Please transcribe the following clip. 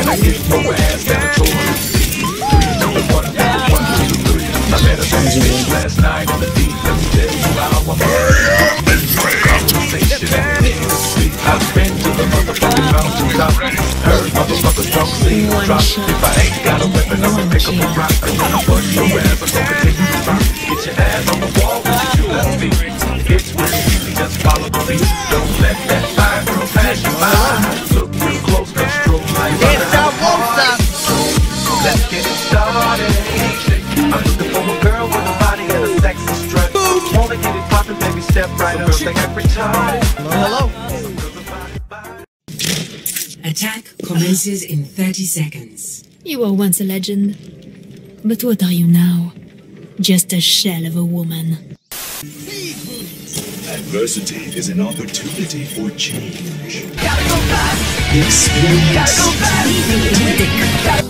and I give your ass down a choice. 3, 2, 1, 1, 2, 3. I met a bad bitch last night on the beat. Let me tell you how I felt. Conversation and industry. I've been to the motherfucking mountain top. Heard motherfuckers talk, see them drop. If I ain't got a weapon, I'm gonna pick up a rock. I'm gonna bust your ass, I'm gonna take you to rock. Get your ass on the wall with your shoe left feet. It's real easy, just follow the lead. Don't let that fire girl pass you by. Look real close, now stroke my brother. Let's get it started. I'm looking for a girl with a body and a sexy strut. Wanna get it poppin', baby, step right up. Think I pretend. Hello. Attack commences in 30 seconds. You were once a legend, but what are you now? Just a shell of a woman. Adversity is an opportunity for change. Gotta go fast. Experience. Gotta go fast.